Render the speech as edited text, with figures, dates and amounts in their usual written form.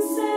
say